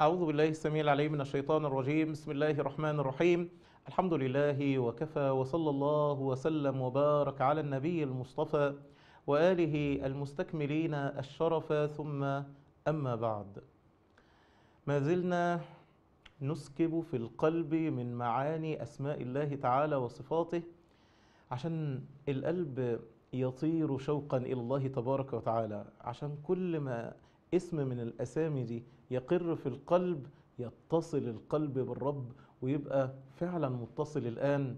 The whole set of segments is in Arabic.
أعوذ بالله السميع العليم من الشيطان الرجيم. بسم الله الرحمن الرحيم. الحمد لله وكفى، وصلى الله وسلم وبارك على النبي المصطفى وآله المستكملين الشرف، ثم أما بعد. ما زلنا نسكب في القلب من معاني أسماء الله تعالى وصفاته عشان القلب يطير شوقا إلى الله تبارك وتعالى، عشان كل ما اسم من الأسامي دي يقر في القلب يتصل القلب بالرب ويبقى فعلا متصل. الآن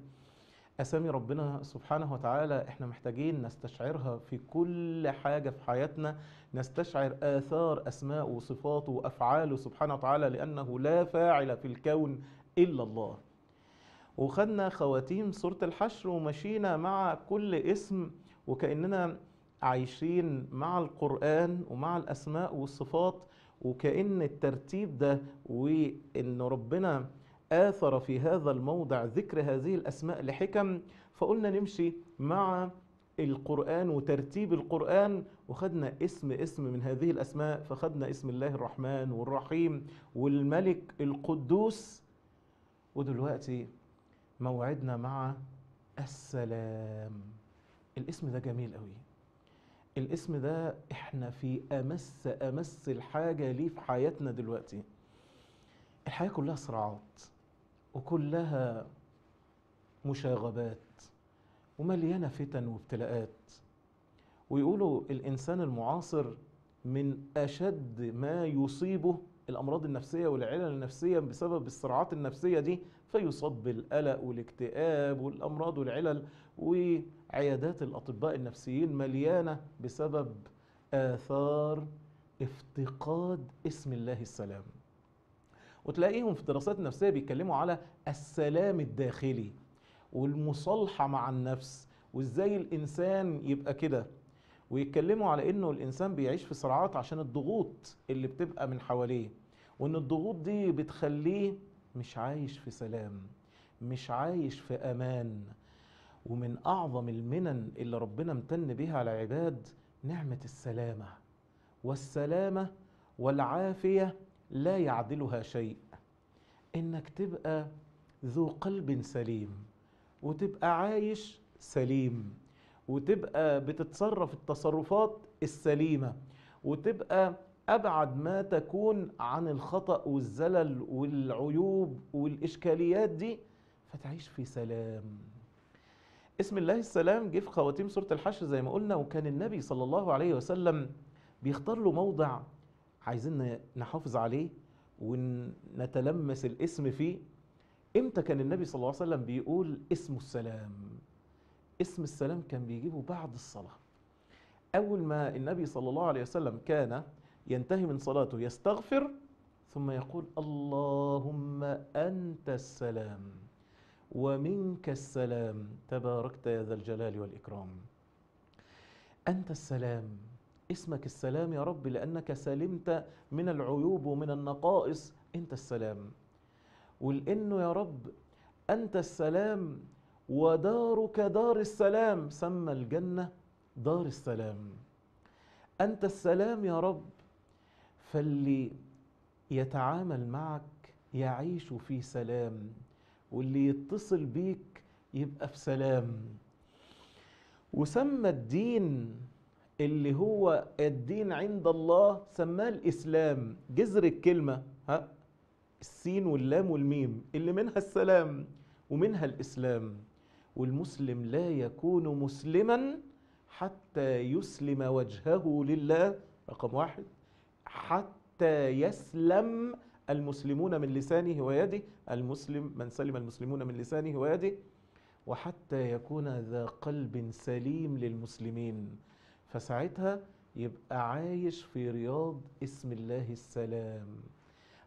أسامي ربنا سبحانه وتعالى احنا محتاجين نستشعرها في كل حاجة في حياتنا، نستشعر آثار أسماء وصفاته وأفعاله سبحانه وتعالى، لأنه لا فاعل في الكون إلا الله. وخدنا خواتيم سورة الحشر ومشينا مع كل اسم وكأننا عايشين مع القرآن ومع الأسماء والصفات، وكأن الترتيب ده وإن ربنا آثر في هذا الموضع ذكر هذه الأسماء لحكم، فقلنا نمشي مع القرآن وترتيب القرآن، وخدنا اسم اسم من هذه الأسماء. فخدنا اسم الله الرحمن والرحيم والملك القدوس، ودلوقتي موعدنا مع السلام. الاسم ده جميل قوي، الاسم ده احنا في أمس الحاجة ليه في حياتنا دلوقتي. الحياة كلها صراعات وكلها مشاغبات ومليانة فتن وابتلاءات، ويقولوا الإنسان المعاصر من أشد ما يصيبه الأمراض النفسية والعلل النفسية بسبب الصراعات النفسية دي، فيصاب بالقلق والاكتئاب والأمراض والعلل، وعيادات الأطباء النفسيين مليانة بسبب آثار افتقاد اسم الله السلام. وتلاقيهم في الدراسات النفسية بيتكلموا على السلام الداخلي والمصالحة مع النفس وإزاي الإنسان يبقى كده، ويتكلموا على إنه الإنسان بيعيش في صراعات عشان الضغوط اللي بتبقى من حواليه، وإن الضغوط دي بتخليه مش عايش في سلام، مش عايش في أمان. ومن أعظم المنن اللي ربنا امتن بها على العباد نعمة السلامة، والسلامة والعافية لا يعدلها شيء. إنك تبقى ذو قلب سليم، وتبقى عايش سليم، وتبقى بتتصرف التصرفات السليمة، وتبقى أبعد ما تكون عن الخطأ والزلل والعيوب والإشكاليات دي، فتعيش في سلام. اسم الله السلام جه في خواتيم سورة الحشر زي ما قلنا، وكان النبي صلى الله عليه وسلم بيختار له موضع عايزين نحافظ عليه ونتلمس الاسم فيه. امتى كان النبي صلى الله عليه وسلم بيقول اسم السلام؟ اسم السلام كان بيجيبه بعد الصلاة. أول ما النبي صلى الله عليه وسلم كان ينتهي من صلاته يستغفر ثم يقول اللهم أنت السلام ومنك السلام تباركت يا ذا الجلال والإكرام. أنت السلام، اسمك السلام يا رب، لأنك سلمت من العيوب ومن النقائص، أنت السلام. ولأنه يا رب أنت السلام ودارك دار السلام، سمى الجنة دار السلام. أنت السلام يا رب، فاللي يتعامل معك يعيش في سلام، واللي يتصل بيك يبقى في سلام. وسمى الدين اللي هو الدين عند الله سماه الإسلام، جذر الكلمة السين واللام والميم اللي منها السلام ومنها الإسلام. والمسلم لا يكون مسلما حتى يسلم وجهه لله، رقم واحد، حتى يسلم المسلمون من لسانه ويده، المسلم من سلم المسلمون من لسانه ويده، وحتى يكون ذا قلب سليم للمسلمين، فساعتها يبقى عايش في رياض اسم الله السلام.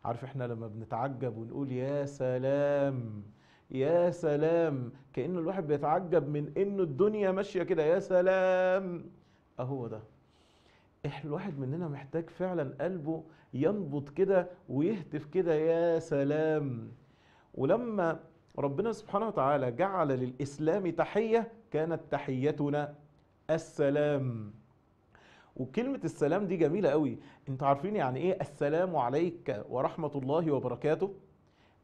عارف احنا لما بنتعجب ونقول يا سلام يا سلام، كأنه الواحد بيتعجب من انه الدنيا ماشية كده يا سلام، اهو ده. الواحد مننا محتاج فعلا قلبه ينبض كده ويهتف كده يا سلام. ولما ربنا سبحانه وتعالى جعل للإسلام تحية كانت تحيتنا السلام. وكلمة السلام دي جميلة قوي. انتوا عارفين يعني ايه السلام عليك ورحمة الله وبركاته؟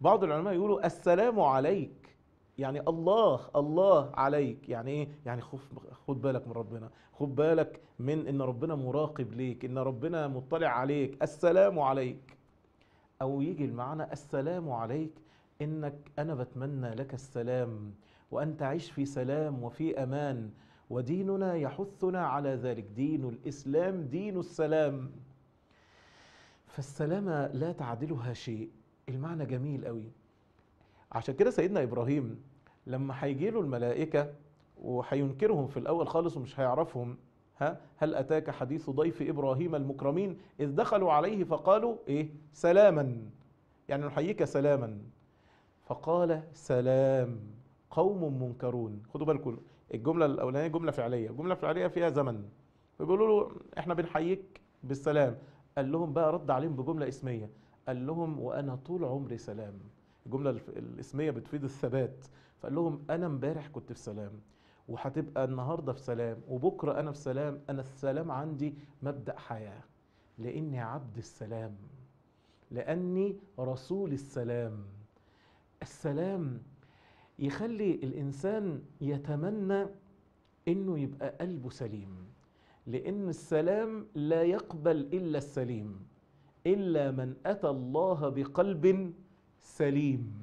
بعض العلماء يقولوا السلام عليك يعني الله عليك. يعني ايه؟ يعني خد بالك من ربنا، خد بالك من ان ربنا مراقب ليك، ان ربنا مطلع عليك. السلام عليك. او يجي المعنى السلام عليك انك انا بتمنى لك السلام وان تعيش في سلام وفي امان، وديننا يحثنا على ذلك. دين الاسلام دين السلام، فالسلامة لا تعدلها شيء. المعنى جميل قوي. عشان كده سيدنا ابراهيم لما هيجيله الملائكة وهينكرهم في الاول خالص ومش هيعرفهم، هل اتاك حديث ضيف ابراهيم المكرمين اذ دخلوا عليه فقالوا ايه؟ سلاما، يعني نحييك سلاما، فقال سلام قوم منكرون. خدوا بالكم الجملة الأولانية جملة فعلية، الجملة الفعلية فيها زمن، فبيقولوا له احنا بنحييك بالسلام، قال لهم بقى رد عليهم بجملة اسمية، قال لهم وأنا طول عمري سلام. الجملة الاسمية بتفيد الثبات، فقال لهم أنا امبارح كنت في سلام وهتبقى النهاردة في سلام وبكرة أنا في سلام. أنا السلام عندي مبدأ حياة، لأني عبد السلام، لأني رسول السلام. السلام يخلي الإنسان يتمنى إنه يبقى قلبه سليم، لأن السلام لا يقبل إلا السليم، إلا من أتى الله بقلب سليم.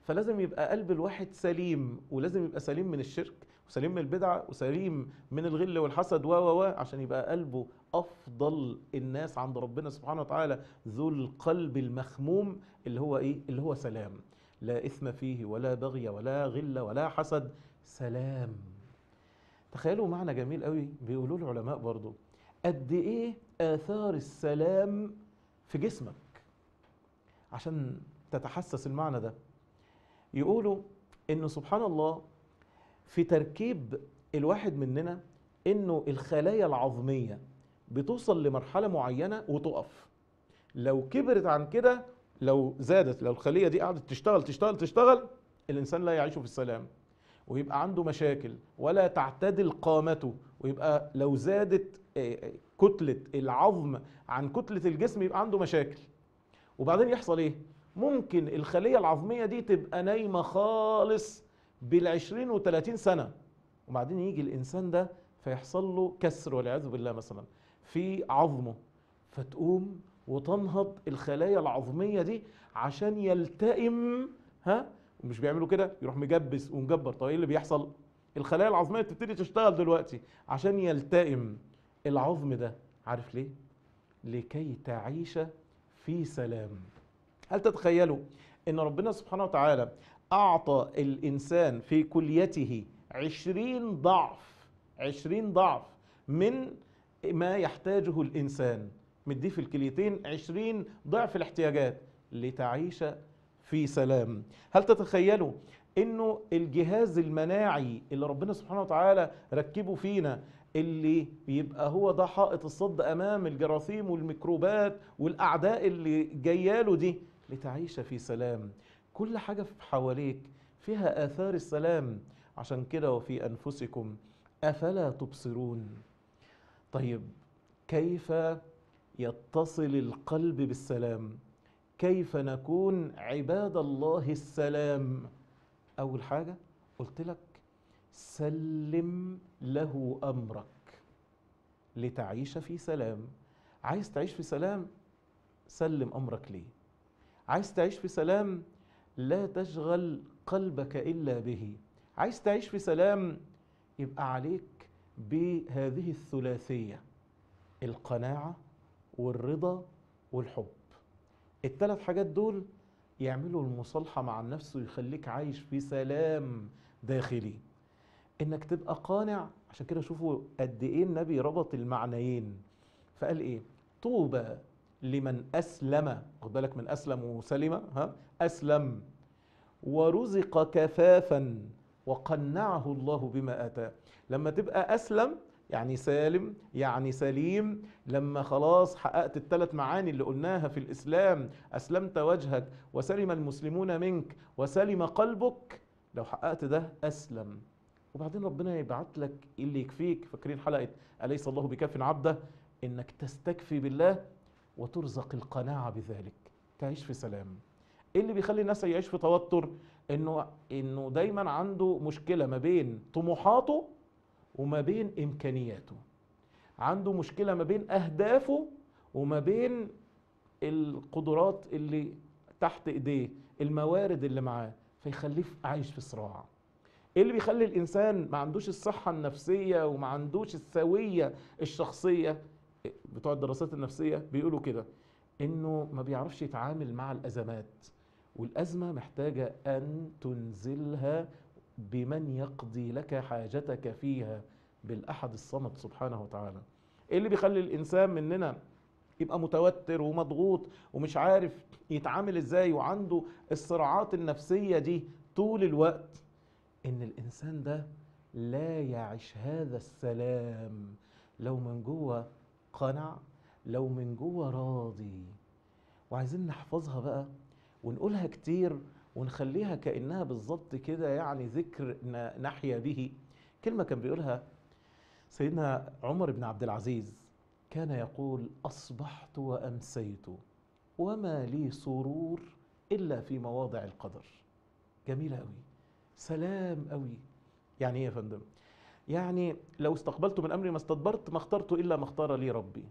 فلازم يبقى قلب الواحد سليم، ولازم يبقى سليم من الشرك وسليم من البدعة وسليم من الغل والحسد عشان يبقى قلبه أفضل الناس عند ربنا سبحانه وتعالى، ذو القلب المخموم اللي هو إيه؟ اللي هو سلام، لا إثم فيه ولا بغي ولا غل ولا حسد، سلام. تخيلوا معنى جميل قوي بيقولوا العلماء برضو، قد إيه آثار السلام في جسمك عشان تتحسس المعنى ده. يقولوا إنه سبحان الله في تركيب الواحد مننا إنه الخلايا العظمية بتوصل لمرحلة معينة وتقف، لو كبرت عن كده، لو زادت، لو الخلية دي قعدت تشتغل تشتغل تشتغل، الإنسان لا يعيش في السلام ويبقى عنده مشاكل ولا تعتدل قامته، ويبقى لو زادت كتلة العظم عن كتلة الجسم يبقى عنده مشاكل. وبعدين يحصل إيه؟ ممكن الخلية العظمية دي تبقى نايمة خالص بالعشرين وتلاتين سنة، وبعدين يجي الإنسان ده فيحصل له كسر والعياذ بالله مثلا في عظمه، فتقوم وتنهض الخلايا العظمية دي عشان يلتئم، ومش بيعملوا كده، يروح مجبس ومجبر. طيب ايه اللي بيحصل؟ الخلايا العظمية بتبتدي تشتغل دلوقتي عشان يلتئم العظم ده. عارف ليه؟ لكي تعيش في سلام. هل تتخيلوا ان ربنا سبحانه وتعالى اعطى الانسان في كليته 20 ضعف من ما يحتاجه الانسان، مديه في الكليتين 20 ضعف الاحتياجات لتعيش في سلام. هل تتخيلوا انه الجهاز المناعي اللي ربنا سبحانه وتعالى ركبه فينا، اللي يبقى هو ده حائط الصد امام الجراثيم والميكروبات والاعداء اللي جاياله دي، لتعيش في سلام. كل حاجة في حواليك فيها آثار السلام، عشان كده وفي أنفسكم أفلا تبصرون. طيب كيف يتصل القلب بالسلام؟ كيف نكون عباد الله السلام؟ أول حاجة قلت لك سلم له أمرك لتعيش في سلام. عايز تعيش في سلام؟ سلم أمرك ليه. عايز تعيش في سلام؟ لا تشغل قلبك إلا به. عايز تعيش في سلام؟ يبقى عليك بهذه الثلاثية، القناعة والرضا والحب. الثلاث حاجات دول يعملوا المصالحة مع النفس ويخليك عايش في سلام داخلي. انك تبقى قانع، عشان كده شوفوا قد ايه النبي ربط المعنيين، فقال ايه؟ طوبى لمن اسلم، خد بالك من اسلم وسلم، اسلم، ورزق كفافا وقنعه الله بما اتاه. لما تبقى اسلم يعني سالم يعني سليم، لما خلاص حققت الثلاث معاني اللي قلناها في الإسلام، أسلمت وجهك وسلم المسلمون منك وسلم قلبك، لو حققت ده أسلم وبعدين ربنا يبعت لك اللي يكفيك. فاكرين حلقة أليس الله بكاف عبده؟ إنك تستكفي بالله وترزق القناعة بذلك، تعيش في سلام. إيه اللي بيخلي الناس يعيش في توتر؟ إنه دايما عنده مشكلة ما بين طموحاته وما بين إمكانياته، عنده مشكلة ما بين أهدافه وما بين القدرات اللي تحت إيديه، الموارد اللي معاه، فيخليه عايش في صراع. إيه اللي بيخلي الإنسان ما عندوش الصحة النفسية وما عندوش السوية الشخصية؟ بتوع الدراسات النفسية بيقولوا كده، إنه ما بيعرفش يتعامل مع الأزمات، والأزمة محتاجة أن تنزلها بمن يقضي لك حاجتك فيها، بالأحد الصمد سبحانه وتعالى. إيه اللي بيخلي الإنسان مننا يبقى متوتر ومضغوط ومش عارف يتعامل إزاي وعنده الصراعات النفسية دي طول الوقت؟ إن الإنسان ده لا يعيش هذا السلام. لو من جوه قنع، لو من جوه راضي. وعايزين نحفظها بقى ونقولها كتير ونخليها كأنها بالظبط كده يعني ذكر نحيا به. كلمة كان بيقولها سيدنا عمر بن عبد العزيز، كان يقول: أصبحت وأمسيت وما لي سرور إلا في مواضع القدر. جميلة قوي، سلام قوي. يعني إيه يا فندم؟ يعني لو استقبلت من أمري ما استدبرت، ما اخترت إلا ما اختار لي ربي.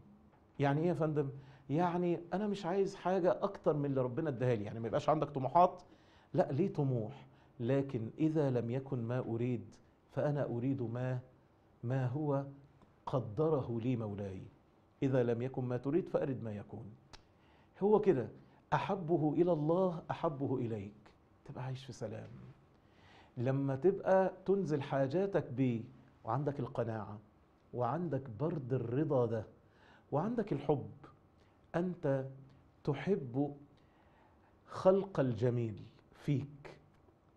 يعني إيه يا فندم؟ يعني أنا مش عايز حاجة أكتر من اللي ربنا اداها لي، يعني ما يبقاش عندك طموحات، لا ليه طموح، لكن إذا لم يكن ما أريد فأنا أريد ما هو قدره لي مولاي. إذا لم يكن ما تريد فأرد ما يكون. هو كده، أحبه إلى الله أحبه إليك، تبقى عايش في سلام. لما تبقى تنزل حاجاتك بيه وعندك القناعة وعندك برد الرضا ده وعندك الحب، أنت تحب خلق الجميل فيك،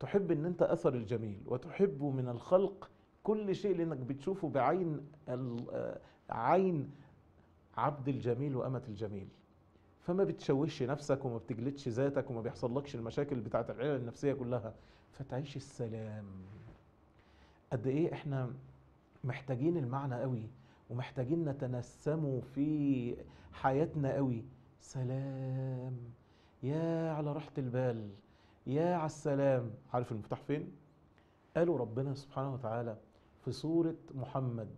تحب أن أنت أثر الجميل، وتحب من الخلق كل شيء لأنك بتشوفه بعين عين عبد الجميل وأمة الجميل. فما بتشوش نفسك وما بتجلدش ذاتك وما بيحصلكش المشاكل بتاعت العيلة النفسية كلها، فتعيش السلام. قد إيه إحنا محتاجين المعنى قوي ومحتاجين نتنسمه في حياتنا قوي. سلام، يا على راحة البال، يا على السلام. عارف المفتاح فين؟ قالوا ربنا سبحانه وتعالى في سورة محمد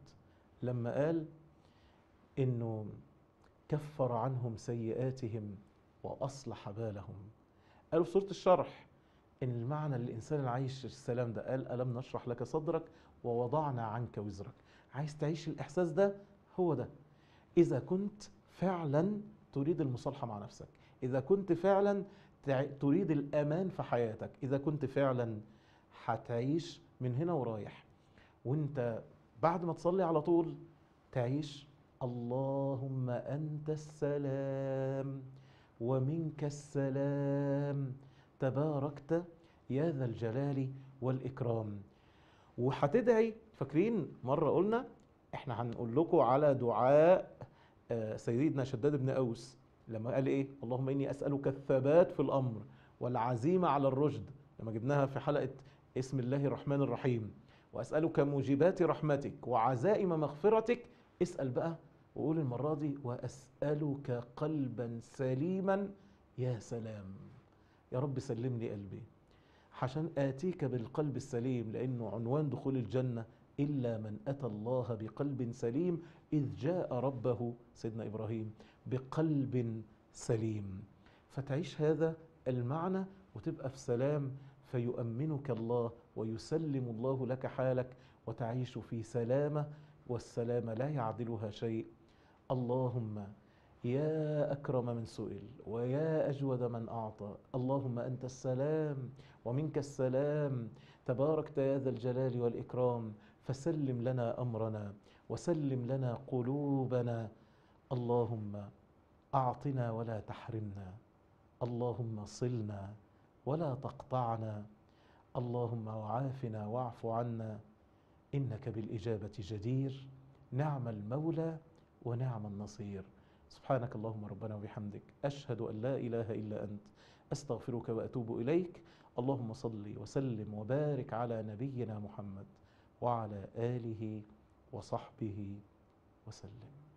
لما قال إنه كفر عنهم سيئاتهم وأصلح بالهم. قالوا في سورة الشرح إن المعنى للإنسان اللي عايش السلام ده، قال ألم نشرح لك صدرك ووضعنا عنك وزرك. عايز تعيش الإحساس ده؟ هو ده، إذا كنت فعلا تريد المصالحة مع نفسك، إذا كنت فعلا تريد الأمان في حياتك، إذا كنت فعلا هتعيش من هنا ورايح وانت بعد ما تصلي على طول تعيش اللهم أنت السلام ومنك السلام تباركت يا ذا الجلال والإكرام. وهتدعي، فاكرين مرة قلنا احنا هنقول لكم على دعاء سيدنا شداد بن أوس لما قال إيه؟ اللهم إني أسألك الثبات في الأمر والعزيمة على الرشد، لما جبناها في حلقة اسم الله الرحمن الرحيم، وأسألك موجبات رحمتك وعزائم مغفرتك. اسأل بقى وقول المرة دي: وأسألك قلبا سليما يا سلام. يا رب سلم لي قلبي عشان آتيك بالقلب السليم، لأنه عنوان دخول الجنة إلا من أتى الله بقلب سليم، إذ جاء ربه سيدنا إبراهيم بقلب سليم. فتعيش هذا المعنى وتبقى في سلام، فيؤمنك الله ويسلم الله لك حالك وتعيش في سلامة، والسلامة لا يعدلها شيء. اللهم يا أكرم من سئل ويا أجود من أعطى، اللهم أنت السلام ومنك السلام تباركت يا ذا الجلال والإكرام، فسلم لنا أمرنا وسلم لنا قلوبنا. اللهم أعطنا ولا تحرمنا، اللهم صلنا ولا تقطعنا، اللهم عافنا واعف عنا، إنك بالإجابة جدير، نعم المولى ونعم النصير. سبحانك اللهم ربنا وبحمدك، أشهد أن لا إله إلا أنت، أستغفرك وأتوب إليك. اللهم صل وسلم وبارك على نبينا محمد وعلى آله وصحبه وسلم.